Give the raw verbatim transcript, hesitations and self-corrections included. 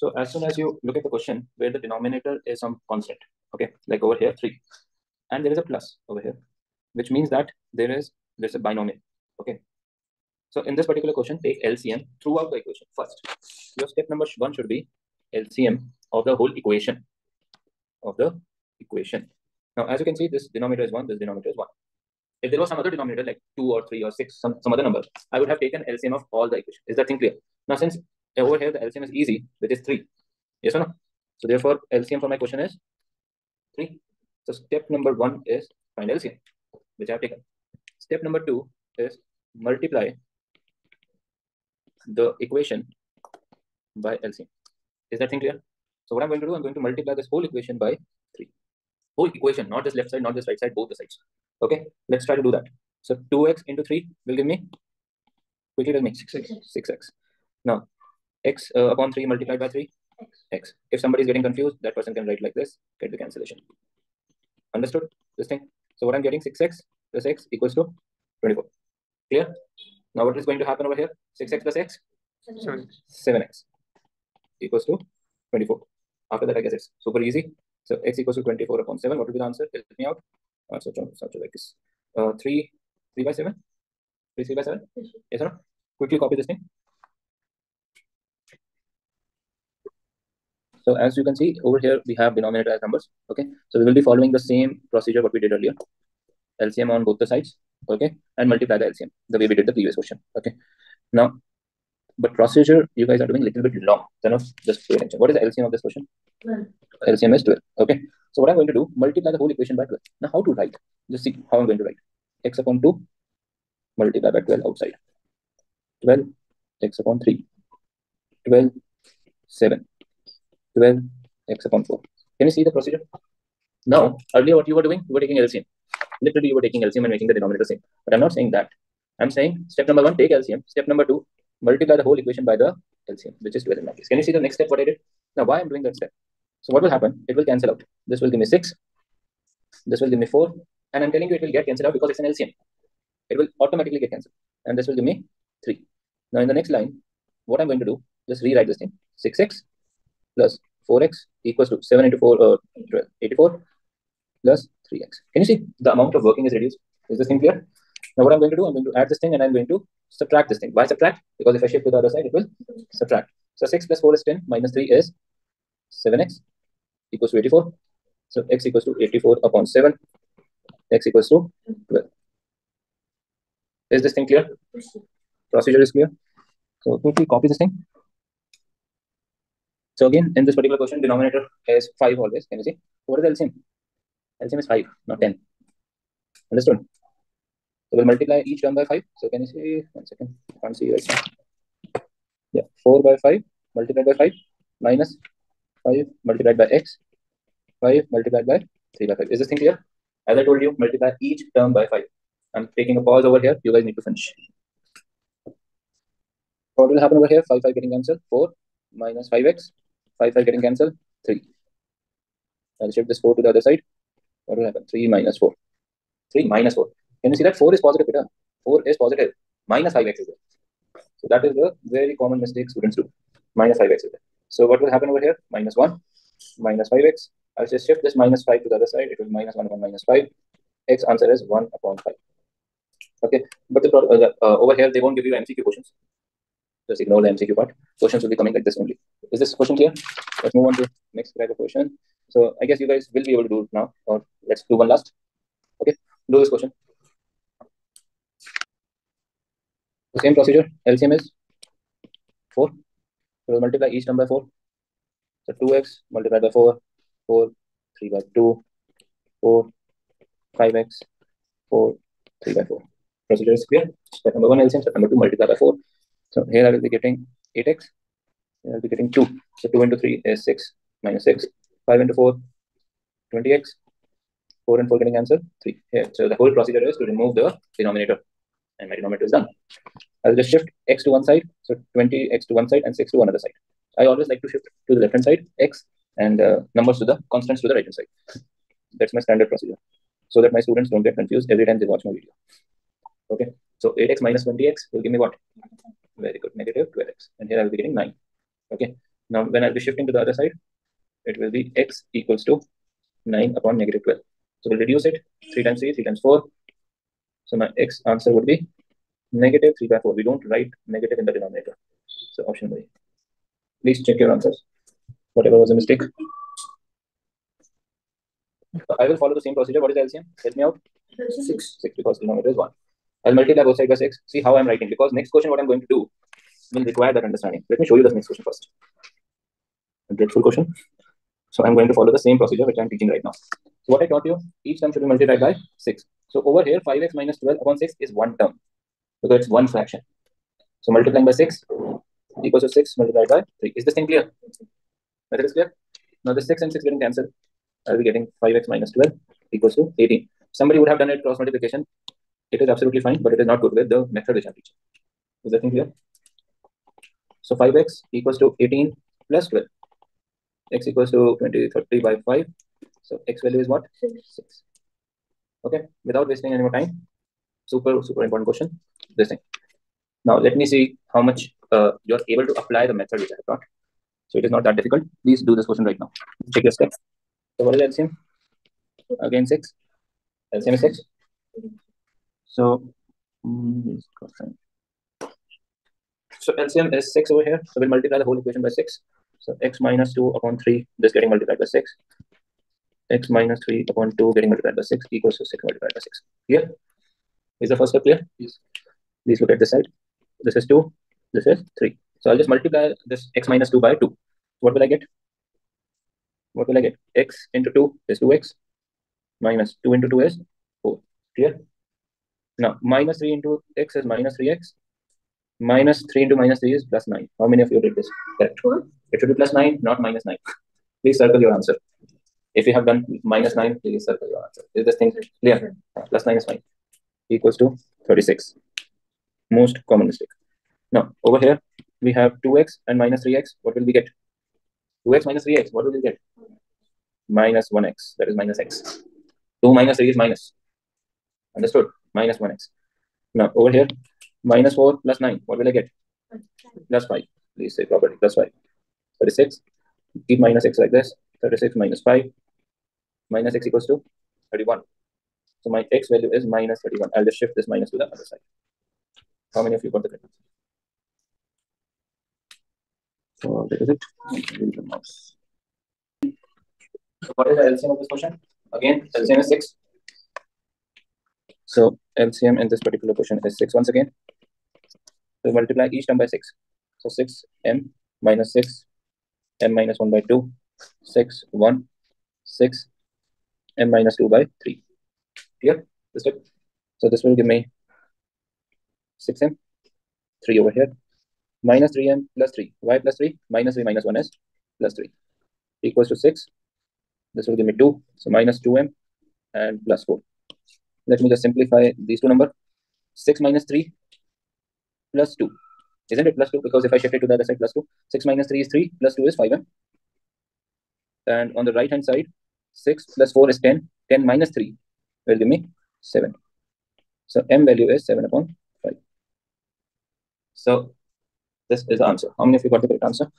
So as soon as you look at the question where the denominator is some constant, okay, like over here three, and there is a plus over here, which means that there is there's a binomial, okay. So in this particular question, take L C M throughout the equation first. Your step number one should be L C M of the whole equation of the equation. Now, as you can see, this denominator is one, this denominator is one. If there was some other denominator like two or three or six, some, some other number, I would have taken L C M of all the equation. Is that thing clear? Now, since over here, the L C M is easy, which is three. Yes or no? So therefore, L C M for my question is three. So step number one is find L C M, which I have taken. Step number two is multiply the equation by L C M. Is that thing clear? So what I'm going to do, I'm going to multiply this whole equation by three. Whole equation, not just left side, not just right side, both the sides. Okay, let's try to do that. So two x into three will give me, quickly tell me, six x. six x. Now, x uh, upon three multiplied by three, x. x. If somebody is getting confused, that person can write like this, get the cancellation. Understood this thing? So what I'm getting, six x plus x equals to twenty-four. Clear? Now what is going to happen over here? six x plus x? seven x. seven x equals to twenty-four. After that, I guess it's super easy. So x equals to twenty-four upon seven. What will be the answer? Help me out. Uh, so, so, so like this. Uh, three, three by seven? three, three by seven? Yes, yes or no? Quickly copy this thing. So as you can see, over here, we have denominator as numbers. Okay. So we will be following the same procedure what we did earlier. L C M on both the sides. Okay. And multiply the L C M the way we did the previous question. Okay. Now, but procedure, you guys are doing a little bit long. Then of just pay attention. What is the L C M of this question? twelve. L C M is twelve. Okay. So what I'm going to do, multiply the whole equation by twelve. Now how to write? Just see how I'm going to write. X upon two, multiply by twelve outside. twelve, x upon three. twelve, seven. twelve, x upon four. Can you see the procedure? Now, earlier what you were doing, you were taking L C M. Literally, you were taking L C M and making the denominator same. But I'm not saying that. I'm saying step number one, take L C M. Step number two, multiply the whole equation by the L C M, which is twelve in my case. Can you see the next step what I did? Now, why I'm doing that step? So what will happen? It will cancel out. This will give me six. This will give me four. And I'm telling you it will get cancelled out because it's an L C M. It will automatically get cancelled. And this will give me three. Now, in the next line, what I'm going to do, just rewrite this thing. six x plus four x equals to seven into four, uh, twelve, eighty-four plus three x. Can you see the amount of working is reduced? Is this thing clear? Now, what I'm going to do, I'm going to add this thing and I'm going to subtract this thing. Why subtract? Because if I shift to the other side, it will subtract. So six plus four is ten, minus three is seven x equals to eighty-four. So x equals to eighty-four upon seven. X equals to twelve. Is this thing clear? Procedure is clear. So quickly copy this thing. So again, in this particular question, denominator is five always. Can you see? What is the L C M? L C M is five, not ten. Understood? So we'll multiply each term by five. So can you see? One second. I can't see right now. Yeah. four by five multiplied by five minus five multiplied by x. five multiplied by three by five. Is this thing clear? As I told you, multiply each term by five. I'm taking a pause over here. You guys need to finish. What will happen over here? five, five getting cancelled. four minus five x. five, five getting cancelled. three. I'll shift this four to the other side. What will happen? three minus four. three minus four. Can you see that four is positive? Peter? four is positive. Minus five x is there. So that is the very common mistake students do. Minus five x is there. So what will happen over here? Minus one, minus five x. I'll just shift this minus five to the other side. It will minus one upon minus five. X answer is one upon five. Okay. But the uh, uh, over here, they won't give you M C Q questions. Just ignore the M C Q part. Questions will be coming like this only. Is this question clear? Let's move on to next type of question. So I guess you guys will be able to do it now. Or let's do one last. Okay. Do this question. The same procedure, L C M is four. So we'll multiply each term by four. So two x multiplied by four, four, three by two, four, five x, four, three by four. Procedure is clear. Step number one, L C M, step number two, multiply by four. So here I will be getting eight x. Here I will be getting two. So two into three is six, minus six. five into four, twenty x. four and four getting answer, three. Here. So the whole procedure is to remove the denominator. And my denominator is done. I'll just shift x to one side, so twenty x to one side and six to another side. I always like to shift to the left-hand side, x, and uh, numbers to the constants to the right-hand side. That's my standard procedure, so that my students don't get confused every time they watch my video. Okay, so eight x minus twenty x will give me what? Very good, negative twelve x. And here I will be getting nine. Okay, Now, when I'll be shifting to the other side, it will be x equals to nine upon negative twelve. So we'll reduce it three times three, three times four. So my x answer would be negative three by four. We don't write negative in the denominator. So option B. Please check your answers. Whatever was a mistake. So I will follow the same procedure. What is L C M? Help me out. Six. Six because denominator is one. I'll multiply both sides by six. See how I'm writing, because next question, what I'm going to do will require that understanding. Let me show you the next question first. A dreadful question. So I'm going to follow the same procedure which I'm teaching right now. So what I taught you, each term should be multiplied by six. So over here, five x minus twelve upon six is one term, because it's one fraction. So multiplying by six equals to six multiplied by three. Is this thing clear? Method is clear? Now the six and six getting cancelled. I'll be getting five x minus twelve equals to eighteen. Somebody would have done it cross multiplication. It is absolutely fine, but it is not good with the method which I'm teaching. Is that thing clear? So five x equals to eighteen plus twelve. X equals to twenty, thirty by five. So x value is what? six. Okay, without wasting any more time. Super, super important question. This thing. Now, let me see how much uh, you're able to apply the method which I have taught. So it is not that difficult. Please do this question right now. Take your steps. So what is L C M? Again, six. L C M is six. So, so L C M is six over here. So we'll multiply the whole equation by six. So x minus two upon three, this getting multiplied by six. X minus three upon two getting multiplied by six equals to six multiplied by six. Clear? Is the first step clear? Yes. Please look at this side. This is two. This is three. So I'll just multiply this x minus two by two. What will I get? What will I get? X into two is two x. Minus two into two is four. Clear? Now, minus three into x is minus three x. Minus three into minus three is plus nine. How many of you did this? Correct. What? It should be plus nine, not minus nine. Please circle your answer. If you have done minus nine, please circle your answer. Is this thing clear? Yeah. Plus nine is fine. Equals to thirty-six. Most common mistake. Now, over here, we have two x and minus three x. What will we get? two x minus three x. What will we get? Minus one x. That is minus x. two minus three is minus. Understood? Minus one x. Now, over here, minus four plus nine. What will I get? Plus five. Please say properly. Plus five. thirty-six. Keep minus x like this. thirty-six minus five. Minus x equals to thirty-one. So my x value is minus thirty-one. I'll just shift this minus to the other side. How many of you got the difference? So that is it. So what is the L C M of this question? Again, L C M is six. So L C M in this particular question is six once again. So multiply each term by six. So six m minus six, m minus one by two, six, one, six, m minus two by three. Clear? This step. So this will give me six m, three over here, minus three m plus three. Why plus three? Minus three minus one is plus three. Equals to six. This will give me two. So minus two m and plus four. Let me just simplify these two numbers. six minus three plus two. Isn't it plus two? Because if I shift it to the other side, plus two. six minus three is three, plus two is five m. And on the right-hand side, six plus four is ten. ten minus three will give me seven. So m value is seven upon five. So this is the answer. How many of you got the correct answer?